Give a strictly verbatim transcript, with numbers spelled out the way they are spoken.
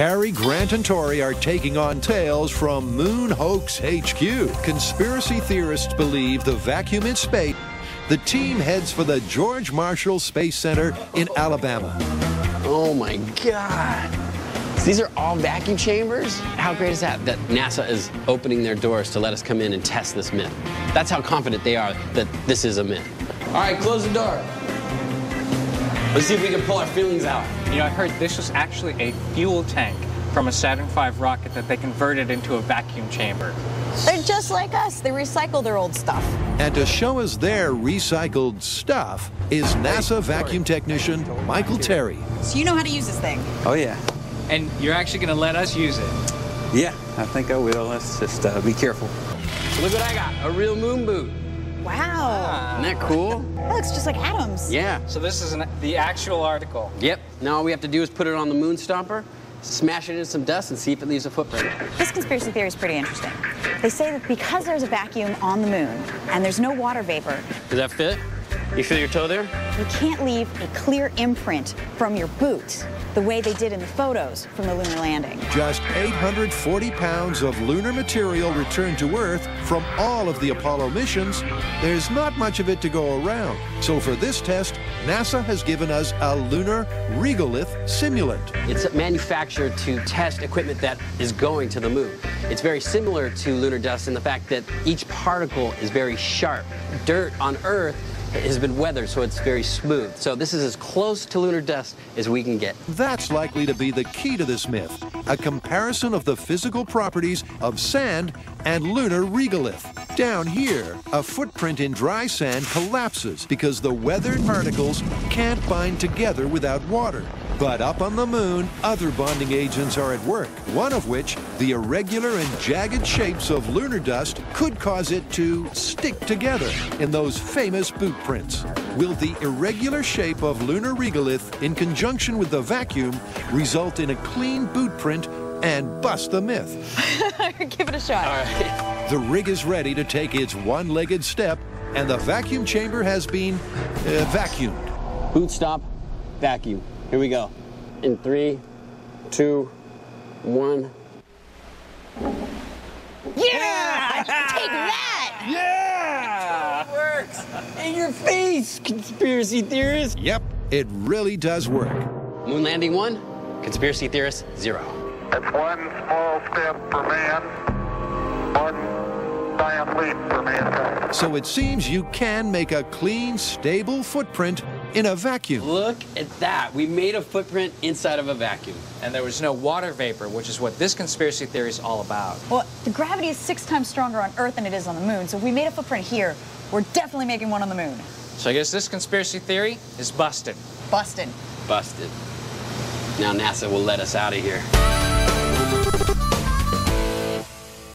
Carrie, Grant, and Tori are taking on tales from Moon Hoax H Q. Conspiracy theorists believe the vacuum in space. The team heads for the George Marshall Space Center in Alabama. Oh my God. These are all vacuum chambers? How great is that? That NASA is opening their doors to let us come in and test this myth. That's how confident they are that this is a myth. All right, close the door. Let's see if we can pull our feelings out. You know, I heard this was actually a fuel tank from a Saturn five rocket that they converted into a vacuum chamber. They're just like us. They recycle their old stuff. And to show us their recycled stuff is NASA vacuum technician Michael Terry. So you know how to use this thing? Oh, yeah. And you're actually going to let us use it? Yeah, I think I will. Let's just uh, be careful. So look what I got, a real moon boot. Wow. Isn't that cool? That looks just like Adam's. Yeah. So this is an, the actual article. Yep. Now all we have to do is put it on the moon stomper, smash it into some dust, and see if it leaves a footprint. This conspiracy theory is pretty interesting. They say that because there's a vacuum on the moon and there's no water vapor. Does that fit? You feel your toe there? You can't leave a clear imprint from your boot the way they did in the photos from the lunar landing. Just eight hundred forty pounds of lunar material returned to Earth from all of the Apollo missions. There's not much of it to go around. So for this test, NASA has given us a lunar regolith simulant. It's manufactured to test equipment that is going to the moon. It's very similar to lunar dust in the fact that each particle is very sharp. Dirt on Earth has been weathered, so it's very smooth. So this is as close to lunar dust as we can get. That's likely to be the key to this myth, a comparison of the physical properties of sand and lunar regolith. Down here, a footprint in dry sand collapses because the weathered particles can't bind together without water. But up on the moon, other bonding agents are at work, one of which, the irregular and jagged shapes of lunar dust, could cause it to stick together in those famous boot prints. Will the irregular shape of lunar regolith, in conjunction with the vacuum, result in a clean boot print and bust the myth? Give it a shot. All right. The rig is ready to take its one-legged step, and the vacuum chamber has been uh, vacuumed. Boot stop, vacuum. Here we go. In three, two, one. Yeah! Take that! Yeah! It works! In your face, conspiracy theorists! Yep, it really does work. Moon landing one, conspiracy theorists zero. That's one small step for man, one giant leap for mankind. So it seems you can make a clean, stable footprint in a vacuum. Look at that. We made a footprint inside of a vacuum. And there was no water vapor, which is what this conspiracy theory is all about. Well, the gravity is six times stronger on Earth than it is on the moon, so if we made a footprint here, we're definitely making one on the moon. So I guess this conspiracy theory is busted. Busted. Busted. Now NASA will let us out of here.